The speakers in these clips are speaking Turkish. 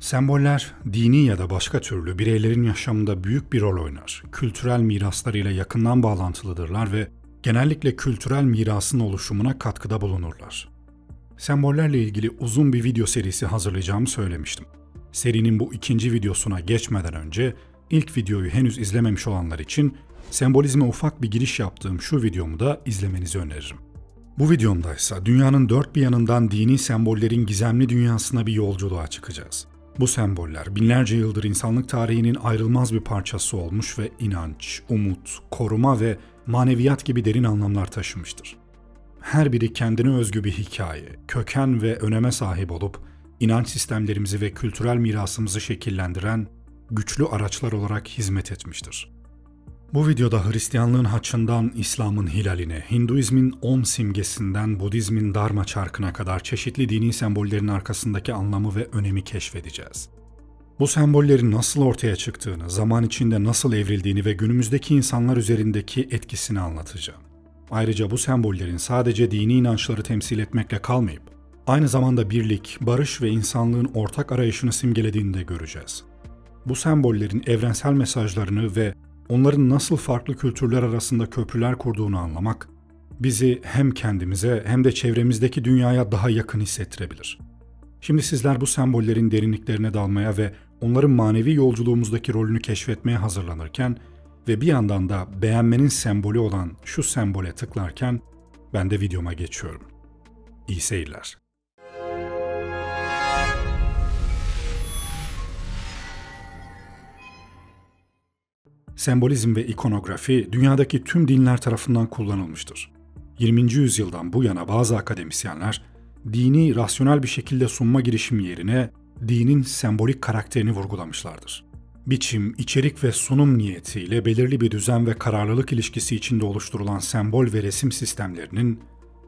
Semboller, dini ya da başka türlü bireylerin yaşamında büyük bir rol oynar, kültürel miraslarıyla yakından bağlantılıdırlar ve genellikle kültürel mirasın oluşumuna katkıda bulunurlar. Sembollerle ilgili uzun bir video serisi hazırlayacağımı söylemiştim. Serinin bu ikinci videosuna geçmeden önce, ilk videoyu henüz izlememiş olanlar için sembolizme ufak bir giriş yaptığım şu videomu da izlemenizi öneririm. Bu videomda ise dünyanın dört bir yanından dini sembollerin gizemli dünyasına bir yolculuğa çıkacağız. Bu semboller binlerce yıldır insanlık tarihinin ayrılmaz bir parçası olmuş ve inanç, umut, koruma ve maneviyat gibi derin anlamlar taşımıştır. Her biri kendine özgü bir hikaye, köken ve öneme sahip olup, inanç sistemlerimizi ve kültürel mirasımızı şekillendiren güçlü araçlar olarak hizmet etmiştir. Bu videoda Hristiyanlığın haçından İslam'ın hilaline, Hinduizmin Om simgesinden Budizmin Dharma çarkına kadar çeşitli dini sembollerin arkasındaki anlamı ve önemi keşfedeceğiz. Bu sembollerin nasıl ortaya çıktığını, zaman içinde nasıl evrildiğini ve günümüzdeki insanlar üzerindeki etkisini anlatacağım. Ayrıca bu sembollerin sadece dini inançları temsil etmekle kalmayıp, aynı zamanda birlik, barış ve insanlığın ortak arayışını simgelediğini de göreceğiz. Bu sembollerin evrensel mesajlarını ve onların nasıl farklı kültürler arasında köprüler kurduğunu anlamak, bizi hem kendimize hem de çevremizdeki dünyaya daha yakın hissettirebilir. Şimdi sizler bu sembollerin derinliklerine dalmaya ve onların manevi yolculuğumuzdaki rolünü keşfetmeye hazırlanırken ve bir yandan da beğenmenin sembolü olan şu sembole tıklarken ben de videoma geçiyorum. İyi seyirler. Sembolizm ve ikonografi dünyadaki tüm dinler tarafından kullanılmıştır. 20. yüzyıldan bu yana bazı akademisyenler, dini rasyonel bir şekilde sunma girişimi yerine dinin sembolik karakterini vurgulamışlardır. Biçim, içerik ve sunum niyetiyle belirli bir düzen ve kararlılık ilişkisi içinde oluşturulan sembol ve resim sistemlerinin,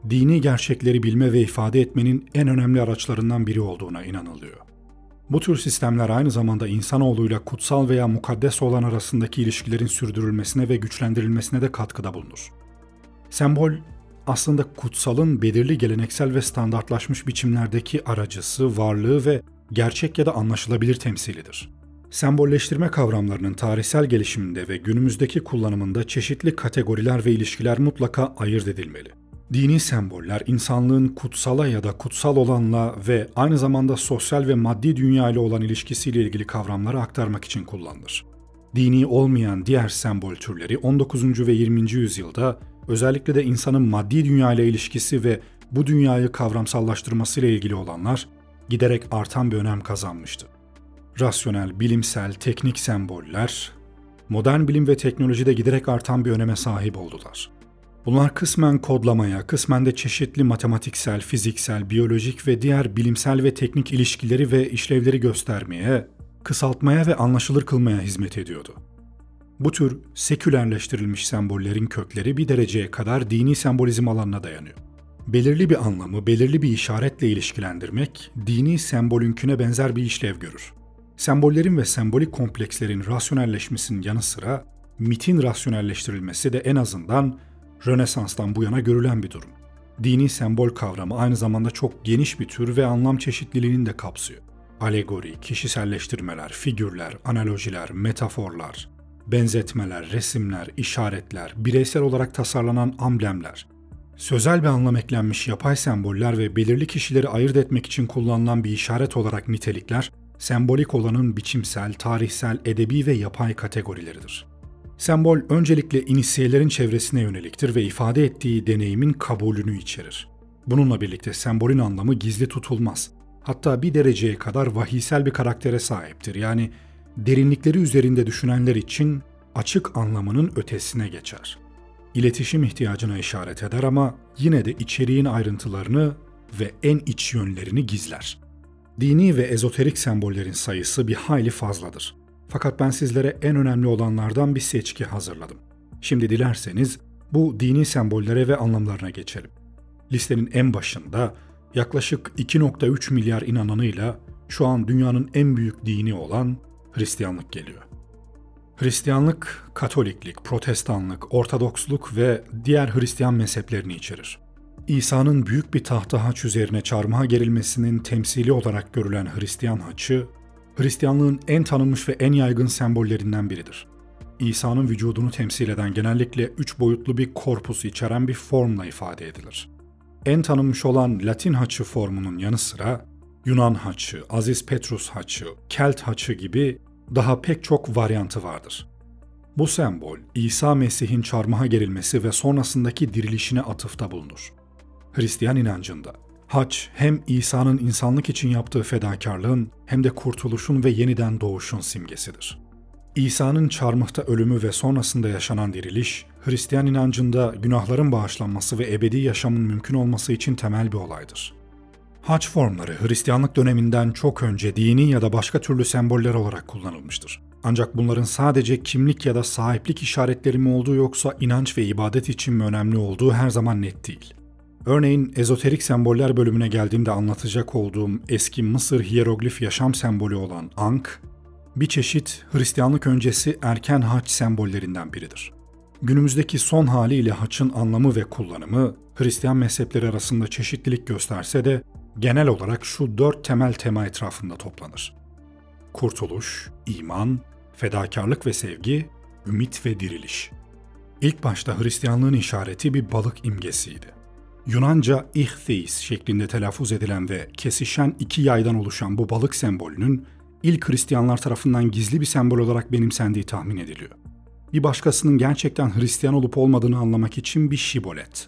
dini gerçekleri bilme ve ifade etmenin en önemli araçlarından biri olduğuna inanılıyor. Bu tür sistemler aynı zamanda insanoğluyla kutsal veya mukaddes olan arasındaki ilişkilerin sürdürülmesine ve güçlendirilmesine de katkıda bulunur. Sembol, aslında kutsalın belirli geleneksel ve standartlaşmış biçimlerdeki aracısı, varlığı ve gerçek ya da anlaşılabilir temsilidir. Sembolleştirme kavramlarının tarihsel gelişiminde ve günümüzdeki kullanımında çeşitli kategoriler ve ilişkiler mutlaka ayırt edilmeli. Dini semboller insanlığın kutsala ya da kutsal olanla ve aynı zamanda sosyal ve maddi dünya ile olan ilişkisiyle ilgili kavramları aktarmak için kullanılır. Dini olmayan diğer sembol türleri 19. ve 20. yüzyılda özellikle de insanın maddi dünya ile ilişkisi ve bu dünyayı kavramsallaştırması ile ilgili olanlar giderek artan bir önem kazanmıştı. Rasyonel, bilimsel, teknik semboller modern bilim ve teknolojide giderek artan bir öneme sahip oldular. Bunlar kısmen kodlamaya, kısmen de çeşitli matematiksel, fiziksel, biyolojik ve diğer bilimsel ve teknik ilişkileri ve işlevleri göstermeye, kısaltmaya ve anlaşılır kılmaya hizmet ediyordu. Bu tür sekülerleştirilmiş sembollerin kökleri bir dereceye kadar dini sembolizm alanına dayanıyor. Belirli bir anlamı, belirli bir işaretle ilişkilendirmek, dini sembolünküne benzer bir işlev görür. Sembollerin ve sembolik komplekslerin rasyonelleşmesinin yanı sıra, mitin rasyonelleştirilmesi de en azından Rönesans'tan bu yana görülen bir durum. Dini sembol kavramı aynı zamanda çok geniş bir tür ve anlam çeşitliliğini de kapsıyor. Alegori, kişiselleştirmeler, figürler, analojiler, metaforlar, benzetmeler, resimler, işaretler, bireysel olarak tasarlanan amblemler, sözel bir anlam eklenmiş yapay semboller ve belirli kişileri ayırt etmek için kullanılan bir işaret olarak nitelikler, sembolik olanın biçimsel, tarihsel, edebi ve yapay kategorileridir. Sembol öncelikle inisiyelerin çevresine yöneliktir ve ifade ettiği deneyimin kabulünü içerir. Bununla birlikte sembolün anlamı gizli tutulmaz. Hatta bir dereceye kadar vahiysel bir karaktere sahiptir. Yani derinlikleri üzerinde düşünenler için açık anlamının ötesine geçer. İletişim ihtiyacına işaret eder ama yine de içeriğin ayrıntılarını ve en iç yönlerini gizler. Dini ve ezoterik sembollerin sayısı bir hayli fazladır. Fakat ben sizlere en önemli olanlardan bir seçki hazırladım. Şimdi dilerseniz bu dini sembollere ve anlamlarına geçelim. Listenin en başında yaklaşık 2,3 milyar inananıyla şu an dünyanın en büyük dini olan Hristiyanlık geliyor. Hristiyanlık, Katoliklik, Protestanlık, Ortodoksluk ve diğer Hristiyan mezheplerini içerir. İsa'nın büyük bir tahta haç üzerine çarmıha gerilmesinin temsili olarak görülen Hristiyan haçı, Hristiyanlığın en tanınmış ve en yaygın sembollerinden biridir. İsa'nın vücudunu temsil eden genellikle 3 boyutlu bir korpus içeren bir formla ifade edilir. En tanınmış olan Latin haçı formunun yanı sıra Yunan haçı, Aziz Petrus haçı, Kelt haçı gibi daha pek çok varyantı vardır. Bu sembol, İsa Mesih'in çarmıha gerilmesi ve sonrasındaki dirilişine atıfta bulunur. Hristiyan inancında, haç hem İsa'nın insanlık için yaptığı fedakarlığın hem de kurtuluşun ve yeniden doğuşun simgesidir. İsa'nın çarmıhta ölümü ve sonrasında yaşanan diriliş, Hristiyan inancında günahların bağışlanması ve ebedi yaşamın mümkün olması için temel bir olaydır. Haç formları Hristiyanlık döneminden çok önce dini ya da başka türlü semboller olarak kullanılmıştır. Ancak bunların sadece kimlik ya da sahiplik işaretleri mi olduğu yoksa inanç ve ibadet için mi önemli olduğu her zaman net değil. Örneğin ezoterik semboller bölümüne geldiğimde anlatacak olduğum eski Mısır hiyeroglif yaşam sembolü olan Ankh, bir çeşit Hristiyanlık öncesi erken haç sembollerinden biridir. Günümüzdeki son haliyle haçın anlamı ve kullanımı Hristiyan mezhepleri arasında çeşitlilik gösterse de genel olarak şu 4 temel tema etrafında toplanır. Kurtuluş, iman, fedakarlık ve sevgi, ümit ve diriliş. İlk başta Hristiyanlığın işareti bir balık imgesiydi. Yunanca ichthys şeklinde telaffuz edilen ve kesişen iki yaydan oluşan bu balık sembolünün ilk Hristiyanlar tarafından gizli bir sembol olarak benimsendiği tahmin ediliyor. Bir başkasının gerçekten Hristiyan olup olmadığını anlamak için bir şibolet.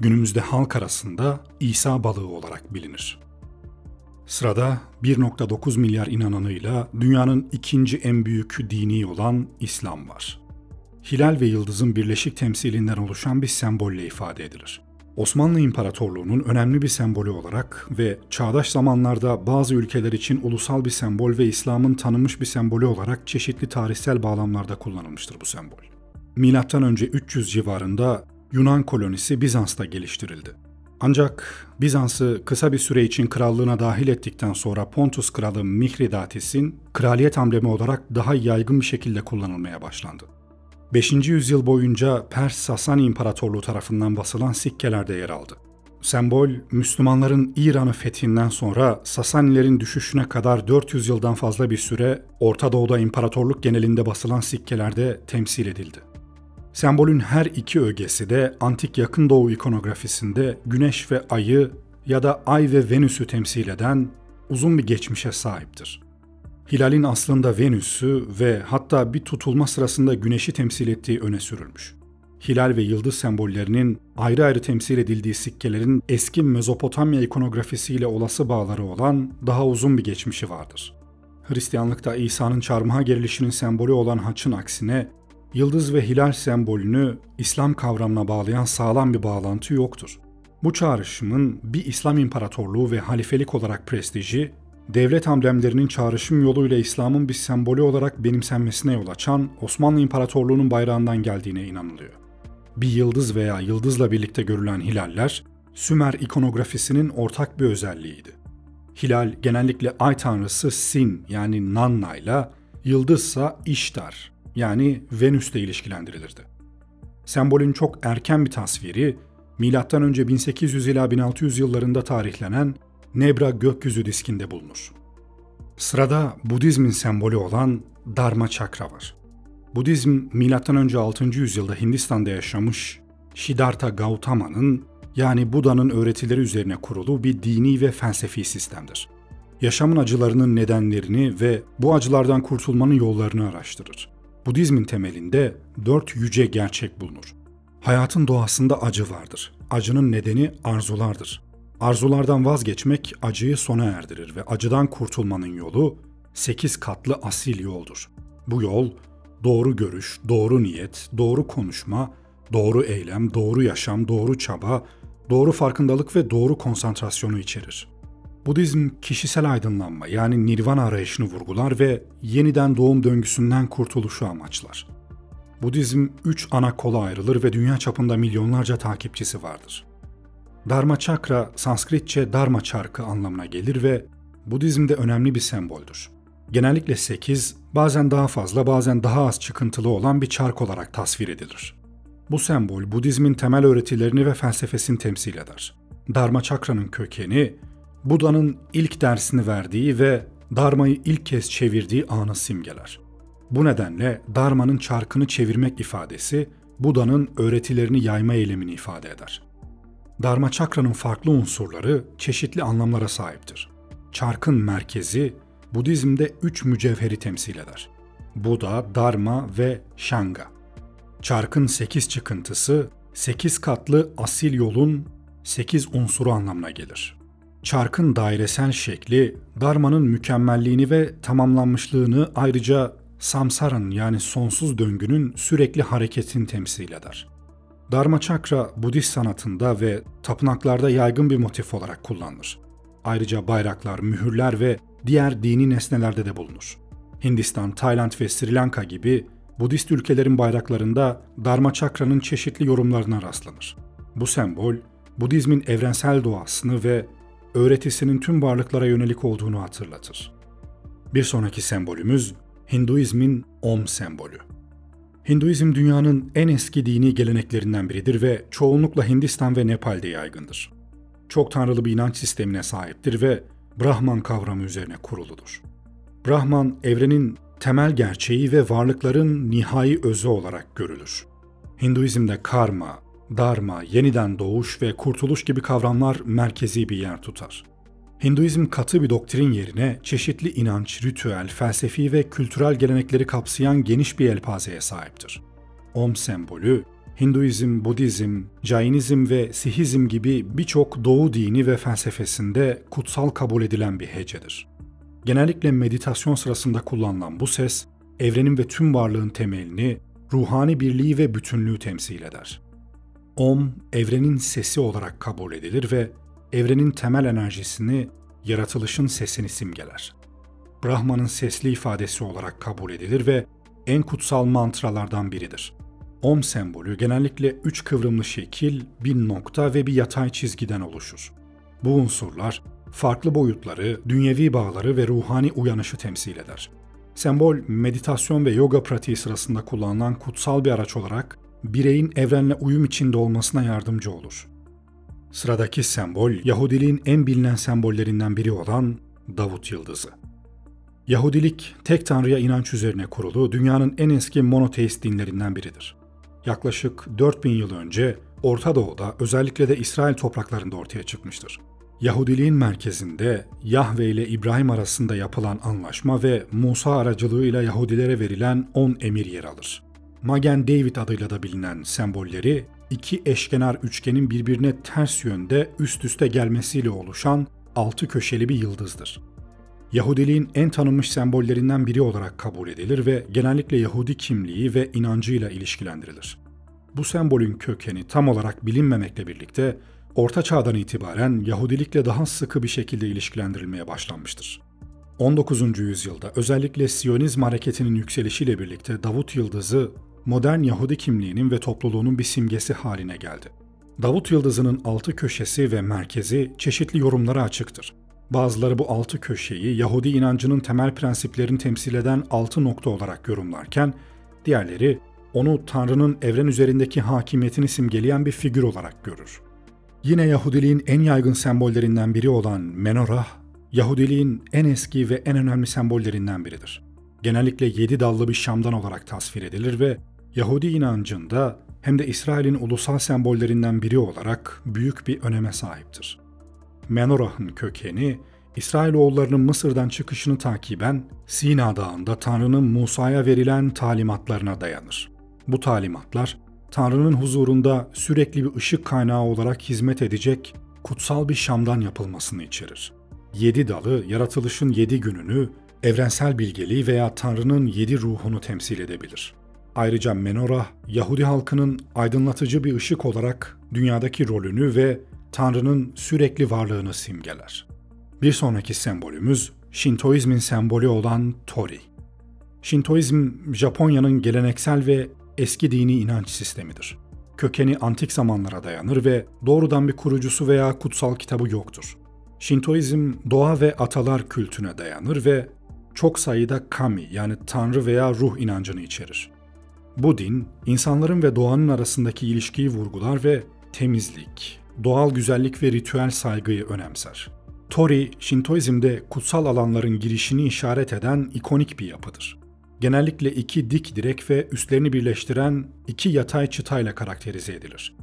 Günümüzde halk arasında İsa balığı olarak bilinir. Sırada 1,9 milyar inananıyla dünyanın ikinci en büyük dini olan İslam var. Hilal ve yıldızın birleşik temsilinden oluşan bir sembolle ifade edilir. Osmanlı İmparatorluğu'nun önemli bir sembolü olarak ve çağdaş zamanlarda bazı ülkeler için ulusal bir sembol ve İslam'ın tanınmış bir sembolü olarak çeşitli tarihsel bağlamlarda kullanılmıştır bu sembol. M.Ö. 300 civarında Yunan kolonisi Bizans'ta geliştirildi. Ancak Bizans'ı kısa bir süre için krallığına dahil ettikten sonra Pontus kralı Mithridatis'in kraliyet amblemi olarak daha yaygın bir şekilde kullanılmaya başlandı. 5. yüzyıl boyunca Pers-Sasani İmparatorluğu tarafından basılan sikkelerde yer aldı. Sembol, Müslümanların İran'ı fethinden sonra Sasanilerin düşüşüne kadar 400 yıldan fazla bir süre Orta Doğu'da imparatorluk genelinde basılan sikkelerde temsil edildi. Sembolün her iki ögesi de antik Yakın Doğu ikonografisinde güneş ve ayı ya da ay ve Venüs'ü temsil eden uzun bir geçmişe sahiptir. Hilal'in aslında Venüs'ü ve hatta bir tutulma sırasında güneşi temsil ettiği öne sürülmüş. Hilal ve yıldız sembollerinin ayrı ayrı temsil edildiği sikkelerin eski Mezopotamya ikonografisiyle olası bağları olan daha uzun bir geçmişi vardır. Hristiyanlıkta İsa'nın çarmıha gerilişinin sembolü olan haçın aksine, yıldız ve hilal sembolünü İslam kavramına bağlayan sağlam bir bağlantı yoktur. Bu çağrışımın bir İslam imparatorluğu ve halifelik olarak prestiji, devlet amblemlerinin çağrışım yoluyla İslam'ın bir sembolü olarak benimsenmesine yol açan Osmanlı İmparatorluğu'nun bayrağından geldiğine inanılıyor. Bir yıldız veya yıldızla birlikte görülen hilaller, Sümer ikonografisinin ortak bir özelliğiydi. Hilal genellikle ay tanrısı Sin yani Nanna ile, yıldızsa İştar yani Venüs ile ilişkilendirilirdi. Sembolün çok erken bir tasviri, M.Ö. 1800 ila 1600 yıllarında tarihlenen Nebra gökyüzü diskinde bulunur. Sırada Budizmin sembolü olan Dharma çakra var. Budizm, M.Ö. 6. yüzyılda Hindistan'da yaşamış Siddhartha Gautama'nın yani Buda'nın öğretileri üzerine kurulu bir dini ve felsefi sistemdir. Yaşamın acılarının nedenlerini ve bu acılardan kurtulmanın yollarını araştırır. Budizmin temelinde 4 yüce gerçek bulunur. Hayatın doğasında acı vardır. Acının nedeni arzulardır. Arzulardan vazgeçmek acıyı sona erdirir ve acıdan kurtulmanın yolu 8 katlı asil yoldur. Bu yol doğru görüş, doğru niyet, doğru konuşma, doğru eylem, doğru yaşam, doğru çaba, doğru farkındalık ve doğru konsantrasyonu içerir. Budizm kişisel aydınlanma yani nirvana arayışını vurgular ve yeniden doğum döngüsünden kurtuluşu amaçlar. Budizm 3 ana kola ayrılır ve dünya çapında milyonlarca takipçisi vardır. Dharma çakra, Sanskritçe Dharma çarkı anlamına gelir ve Budizm'de önemli bir semboldür. Genellikle 8, bazen daha fazla, bazen daha az çıkıntılı olan bir çark olarak tasvir edilir. Bu sembol, Budizm'in temel öğretilerini ve felsefesini temsil eder. Dharma çakranın kökeni, Buda'nın ilk dersini verdiği ve dharmayı ilk kez çevirdiği anı simgeler. Bu nedenle dharmanın çarkını çevirmek ifadesi, Buda'nın öğretilerini yayma eylemini ifade eder. Dharma çakranın farklı unsurları çeşitli anlamlara sahiptir. Çarkın merkezi, Budizm'de 3 mücevheri temsil eder: Buda, Dharma ve Shanga. Çarkın 8 çıkıntısı, 8 katlı asil yolun 8 unsuru anlamına gelir. Çarkın dairesel şekli, Dharma'nın mükemmelliğini ve tamamlanmışlığını, ayrıca samsara'nın yani sonsuz döngünün sürekli hareketini temsil eder. Dharma çakra, Budist sanatında ve tapınaklarda yaygın bir motif olarak kullanılır. Ayrıca bayraklar, mühürler ve diğer dini nesnelerde de bulunur. Hindistan, Tayland ve Sri Lanka gibi Budist ülkelerin bayraklarında Dharma çakranın çeşitli yorumlarına rastlanır. Bu sembol, Budizmin evrensel doğasını ve öğretisinin tüm varlıklara yönelik olduğunu hatırlatır. Bir sonraki sembolümüz Hinduizmin Om sembolü. Hinduizm dünyanın en eski dini geleneklerinden biridir ve çoğunlukla Hindistan ve Nepal'de yaygındır. Çok tanrılı bir inanç sistemine sahiptir ve Brahman kavramı üzerine kuruludur. Brahman, evrenin temel gerçeği ve varlıkların nihai özü olarak görülür. Hinduizm'de karma, dharma, yeniden doğuş ve kurtuluş gibi kavramlar merkezi bir yer tutar. Hinduizm katı bir doktrin yerine çeşitli inanç, ritüel, felsefi ve kültürel gelenekleri kapsayan geniş bir yelpazeye sahiptir. Om sembolü, Hinduizm, Budizm, Jainizm ve Sihizm gibi birçok doğu dini ve felsefesinde kutsal kabul edilen bir hecedir. Genellikle meditasyon sırasında kullanılan bu ses, evrenin ve tüm varlığın temelini, ruhani birliği ve bütünlüğü temsil eder. Om, evrenin sesi olarak kabul edilir ve evrenin temel enerjisini, yaratılışın sesini simgeler. Brahman'ın sesli ifadesi olarak kabul edilir ve en kutsal mantralardan biridir. Om sembolü genellikle 3 kıvrımlı şekil, bir nokta ve bir yatay çizgiden oluşur. Bu unsurlar, farklı boyutları, dünyevi bağları ve ruhani uyanışı temsil eder. Sembol, meditasyon ve yoga pratiği sırasında kullanılan kutsal bir araç olarak, bireyin evrenle uyum içinde olmasına yardımcı olur. Sıradaki sembol, Yahudiliğin en bilinen sembollerinden biri olan Davut Yıldızı. Yahudilik, tek tanrıya inanç üzerine kurulu dünyanın en eski monoteist dinlerinden biridir. Yaklaşık 4000 yıl önce Orta Doğu'da, özellikle de İsrail topraklarında ortaya çıkmıştır. Yahudiliğin merkezinde Yahve ile İbrahim arasında yapılan anlaşma ve Musa aracılığıyla Yahudilere verilen 10 emir yer alır. Magen David adıyla da bilinen sembolleri, 2 eşkenar üçgenin birbirine ters yönde üst üste gelmesiyle oluşan 6 köşeli bir yıldızdır. Yahudiliğin en tanınmış sembollerinden biri olarak kabul edilir ve genellikle Yahudi kimliği ve inancıyla ilişkilendirilir. Bu sembolün kökeni tam olarak bilinmemekle birlikte, Orta Çağ'dan itibaren Yahudilikle daha sıkı bir şekilde ilişkilendirilmeye başlanmıştır. 19. yüzyılda özellikle Siyonizm hareketinin yükselişiyle birlikte Davut Yıldızı, modern Yahudi kimliğinin ve topluluğunun bir simgesi haline geldi. Davut Yıldızı'nın 6 köşesi ve merkezi çeşitli yorumlara açıktır. Bazıları bu 6 köşeyi Yahudi inancının temel prensiplerini temsil eden 6 nokta olarak yorumlarken, diğerleri onu Tanrı'nın evren üzerindeki hakimiyetini simgeleyen bir figür olarak görür. Yine Yahudiliğin en yaygın sembollerinden biri olan Menorah, Yahudiliğin en eski ve en önemli sembollerinden biridir. Genellikle 7 dallı bir şamdan olarak tasvir edilir ve Yahudi inancında hem de İsrail'in ulusal sembollerinden biri olarak büyük bir öneme sahiptir. Menorah'ın kökeni, İsrailoğullarının Mısır'dan çıkışını takiben Sina Dağı'nda Tanrı'nın Musa'ya verilen talimatlarına dayanır. Bu talimatlar, Tanrı'nın huzurunda sürekli bir ışık kaynağı olarak hizmet edecek kutsal bir şamdan yapılmasını içerir. 7 dalı, yaratılışın 7 gününü, evrensel bilgeliği veya Tanrı'nın 7 ruhunu temsil edebilir. Ayrıca Menorah, Yahudi halkının aydınlatıcı bir ışık olarak dünyadaki rolünü ve Tanrı'nın sürekli varlığını simgeler. Bir sonraki sembolümüz Şintoizmin sembolü olan Torii. Şintoizm, Japonya'nın geleneksel ve eski dini inanç sistemidir. Kökeni antik zamanlara dayanır ve doğrudan bir kurucusu veya kutsal kitabı yoktur. Şintoizm, doğa ve atalar kültüne dayanır ve çok sayıda kami yani tanrı veya ruh inancını içerir. Bu din, insanların ve doğanın arasındaki ilişkiyi vurgular ve temizlik, doğal güzellik ve ritüel saygıyı önemser. Torii, Şintoizm'de kutsal alanların girişini işaret eden ikonik bir yapıdır. Genellikle iki dik direk ve üstlerini birleştiren iki yatay çıtayla karakterize edilir.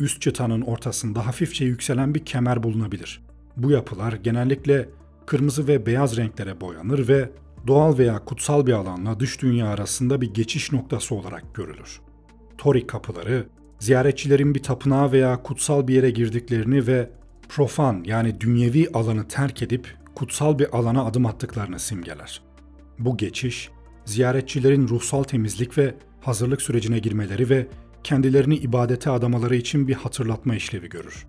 Üst çıtanın ortasında hafifçe yükselen bir kemer bulunabilir. Bu yapılar genellikle kırmızı ve beyaz renklere boyanır ve doğal veya kutsal bir alanla dış dünya arasında bir geçiş noktası olarak görülür. Torii kapıları, ziyaretçilerin bir tapınağa veya kutsal bir yere girdiklerini ve profan yani dünyevi alanı terk edip kutsal bir alana adım attıklarını simgeler. Bu geçiş, ziyaretçilerin ruhsal temizlik ve hazırlık sürecine girmeleri ve kendilerini ibadete adamaları için bir hatırlatma işlevi görür.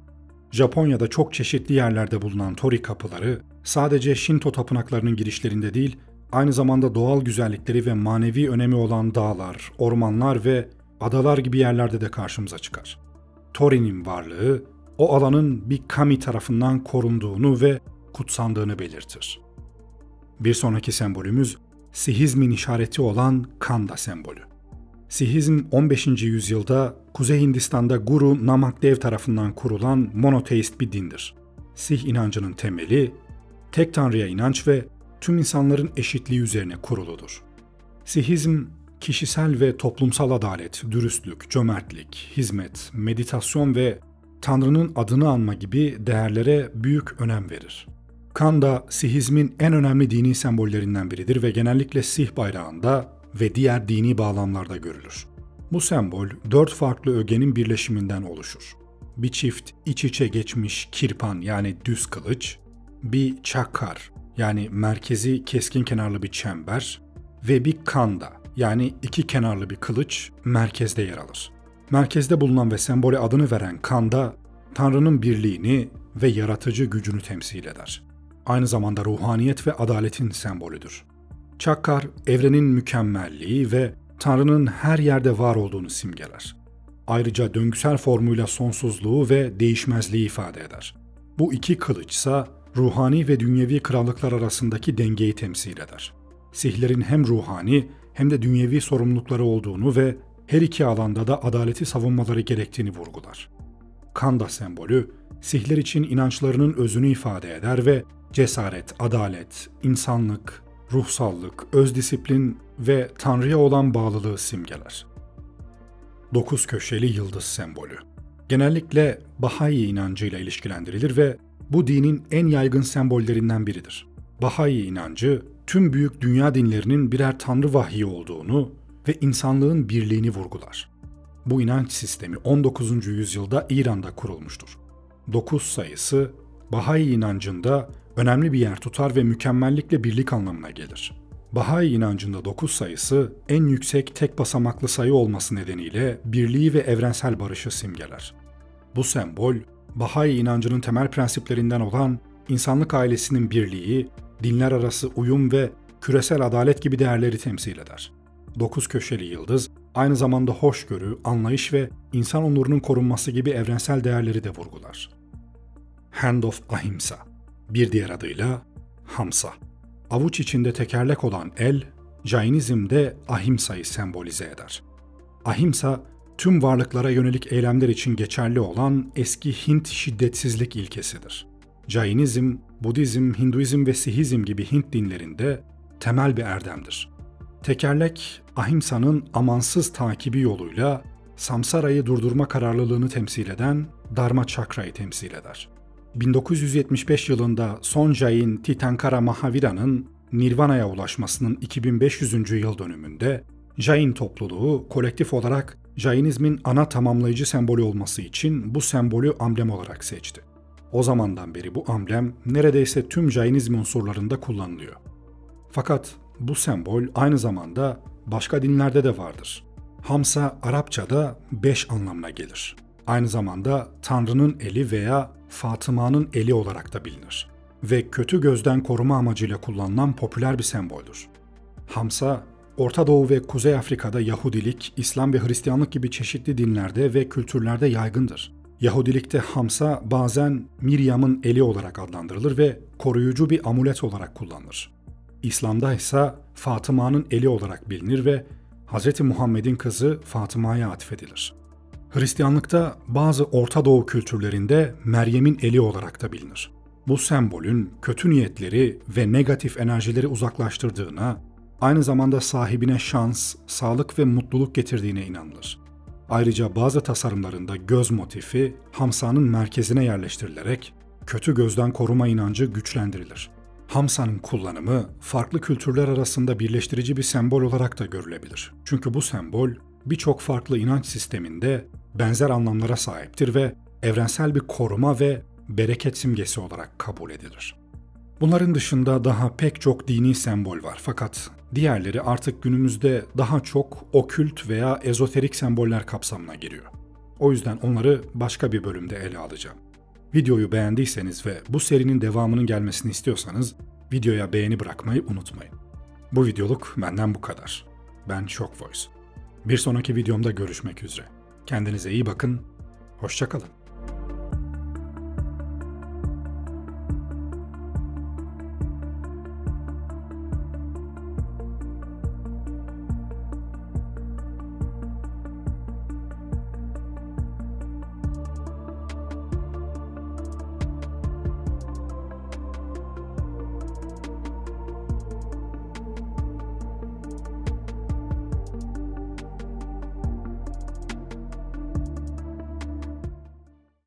Japonya'da çok çeşitli yerlerde bulunan Torii kapıları, sadece Şinto tapınaklarının girişlerinde değil, aynı zamanda doğal güzellikleri ve manevi önemi olan dağlar, ormanlar ve adalar gibi yerlerde de karşımıza çıkar. Torii'nin varlığı, o alanın bir kami tarafından korunduğunu ve kutsandığını belirtir. Bir sonraki sembolümüz, Sihizmin işareti olan Khanda sembolü. Sihizm 15. yüzyılda Kuzey Hindistan'da Guru Nanak Dev tarafından kurulan monoteist bir dindir. Sih inancının temeli, tek tanrıya inanç ve tüm insanların eşitliği üzerine kuruludur. Sihizm, kişisel ve toplumsal adalet, dürüstlük, cömertlik, hizmet, meditasyon ve Tanrı'nın adını anma gibi değerlere büyük önem verir. Khanda, Sihizmin en önemli dini sembollerinden biridir ve genellikle Sih bayrağında ve diğer dini bağlamlarda görülür. Bu sembol, 4 farklı ögenin birleşiminden oluşur. Bir çift iç içe geçmiş kirpan yani düz kılıç, bir çakar yani merkezi keskin kenarlı bir çember ve bir khanda yani iki kenarlı bir kılıç merkezde yer alır. Merkezde bulunan ve sembole adını veren khanda, Tanrı'nın birliğini ve yaratıcı gücünü temsil eder. Aynı zamanda ruhaniyet ve adaletin sembolüdür. Çakkar, evrenin mükemmelliği ve Tanrı'nın her yerde var olduğunu simgeler. Ayrıca döngüsel formuyla sonsuzluğu ve değişmezliği ifade eder. Bu iki kılıç ise ruhani ve dünyevi krallıklar arasındaki dengeyi temsil eder. Sihlerin hem ruhani hem de dünyevi sorumlulukları olduğunu ve her iki alanda da adaleti savunmaları gerektiğini vurgular. Khanda sembolü, sihler için inançlarının özünü ifade eder ve cesaret, adalet, insanlık, ruhsallık, öz disiplin ve Tanrı'ya olan bağlılığı simgeler. 9 köşeli yıldız sembolü. Genellikle Bahai inancıyla ilişkilendirilir ve bu dinin en yaygın sembollerinden biridir. Bahai inancı, tüm büyük dünya dinlerinin birer Tanrı vahyi olduğunu ve insanlığın birliğini vurgular. Bu inanç sistemi 19. yüzyılda İran'da kurulmuştur. 9 sayısı, Bahai inancında önemli bir yer tutar ve mükemmellikle birlik anlamına gelir. Bahai inancında 9 sayısı, en yüksek tek basamaklı sayı olması nedeniyle birliği ve evrensel barışı simgeler. Bu sembol, Bahai inancının temel prensiplerinden olan insanlık ailesinin birliği, dinler arası uyum ve küresel adalet gibi değerleri temsil eder. 9 köşeli yıldız, aynı zamanda hoşgörü, anlayış ve insan onurunun korunması gibi evrensel değerleri de vurgular. Hand of Ahimsa, bir diğer adıyla Hamsa. Avuç içinde tekerlek olan el, Jainizm'de Ahimsa'yı sembolize eder. Ahimsa, tüm varlıklara yönelik eylemler için geçerli olan eski Hint şiddetsizlik ilkesidir. Jainizm, Budizm, Hinduizm ve Sihizm gibi Hint dinlerinde temel bir erdemdir. Tekerlek, Ahimsa'nın amansız takibi yoluyla Samsara'yı durdurma kararlılığını temsil eden Dharma Çakra'yı temsil eder. 1975 yılında son Jain Titankara Mahavira'nın Nirvana'ya ulaşmasının 2500. yıl dönümünde Jain topluluğu kolektif olarak Jainizmin ana tamamlayıcı sembolü olması için bu sembolü amblem olarak seçti. O zamandan beri bu amblem neredeyse tüm Jainizm unsurlarında kullanılıyor. Fakat bu sembol aynı zamanda başka dinlerde de vardır. Hamsa, Arapça'da 5 anlamına gelir. Aynı zamanda Tanrı'nın eli veya Fatıma'nın eli olarak da bilinir ve kötü gözden koruma amacıyla kullanılan popüler bir semboldür. Hamsa, Orta Doğu ve Kuzey Afrika'da Yahudilik, İslam ve Hristiyanlık gibi çeşitli dinlerde ve kültürlerde yaygındır. Yahudilikte Hamsa bazen Miryam'ın eli olarak adlandırılır ve koruyucu bir amulet olarak kullanılır. İslam'da ise Fatıma'nın eli olarak bilinir ve Hz. Muhammed'in kızı Fatıma'ya atfedilir. Hristiyanlıkta bazı Orta Doğu kültürlerinde Meryem'in eli olarak da bilinir. bu sembolün kötü niyetleri ve negatif enerjileri uzaklaştırdığına, aynı zamanda sahibine şans, sağlık ve mutluluk getirdiğine inanılır. Ayrıca bazı tasarımlarında göz motifi Hamsa'nın merkezine yerleştirilerek kötü gözden koruma inancı güçlendirilir. Hamsa'nın kullanımı farklı kültürler arasında birleştirici bir sembol olarak da görülebilir. Çünkü bu sembol birçok farklı inanç sisteminde benzer anlamlara sahiptir ve evrensel bir koruma ve bereket simgesi olarak kabul edilir. Bunların dışında daha pek çok dini sembol var fakat diğerleri artık günümüzde daha çok okült veya ezoterik semboller kapsamına giriyor. O yüzden onları başka bir bölümde ele alacağım. Videoyu beğendiyseniz ve bu serinin devamının gelmesini istiyorsanız videoya beğeni bırakmayı unutmayın. Bu videoluk benden bu kadar. Ben Shockvoice. Bir sonraki videomda görüşmek üzere. Kendinize iyi bakın, hoşça kalın.